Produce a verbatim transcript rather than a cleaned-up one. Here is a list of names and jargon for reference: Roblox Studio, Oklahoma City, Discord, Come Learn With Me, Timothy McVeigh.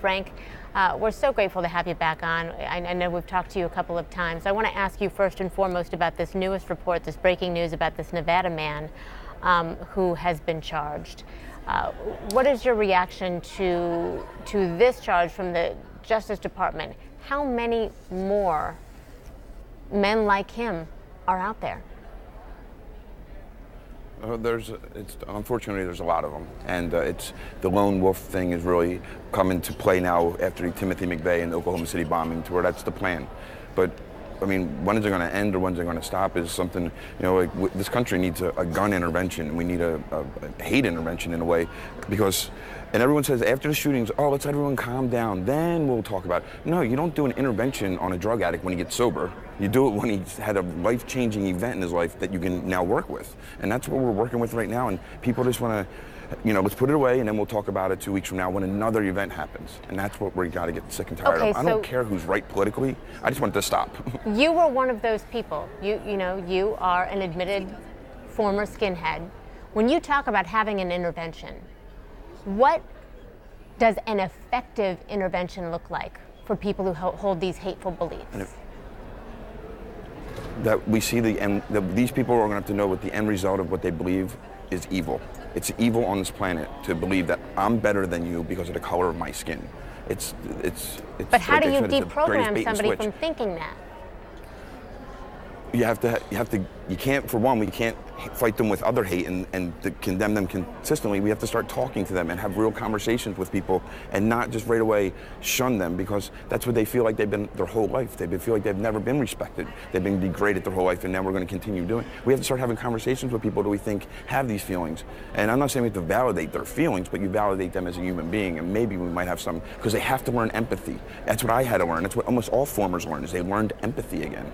Frank, uh, we're so grateful to have you back on. I, I know we've talked to you a couple of times. I want to ask you first and foremost about this newest report, this breaking news about this Nevada man um, who has been charged. Uh, what is your reaction to to this charge from the Justice Department? How many more men like him are out there? Uh, there's, it's, unfortunately, there's a lot of them, and uh, it's the lone wolf thing is really come into play now after the Timothy McVeigh and Oklahoma City bombing, to where that's the plan. But I mean, when is it going to end, or when is it going to stop? Is something, you know, like w- this country needs a, a gun intervention. We need a, a, a hate intervention in a way, because, and everyone says after the shootings, oh, let's everyone calm down, then we'll talk about it. No, you don't do an intervention on a drug addict when he gets sober. You do it when he's had a life-changing event in his life that you can now work with. And that's what we're working with right now. And people just want to, you know, let's put it away, and then we'll talk about it two weeks from now when another event happens. And that's what we got to get sick and tired okay, of. I so don't care who's right politically. I just want this to stop. You were one of those people. You, you know, you are an admitted former skinhead. When you talk about having an intervention, what does an effective intervention look like for people who hold these hateful beliefs? That we see the end, the, these people are going to have to know what the end result of what they believe is evil. It's evil on this planet to believe that I'm better than you because of the color of my skin. It's it's it's. But how do you deprogram somebody from thinking that? You have to you have to you can't for one we can't fight them with other hate and and to condemn them consistently. We have to start talking to them and have real conversations with people, and not just right away shun them, because that's what they feel like they've been their whole life. They feel like they've never been respected. They've been degraded their whole life, and now we're going to continue doing it. We have to start having conversations with people that we think have these feelings. And I'm not saying we have to validate their feelings, but you validate them as a human being, and maybe we might have some, because they have to learn empathy. That's what I had to learn. That's what almost all formers learn, is they learned empathy again.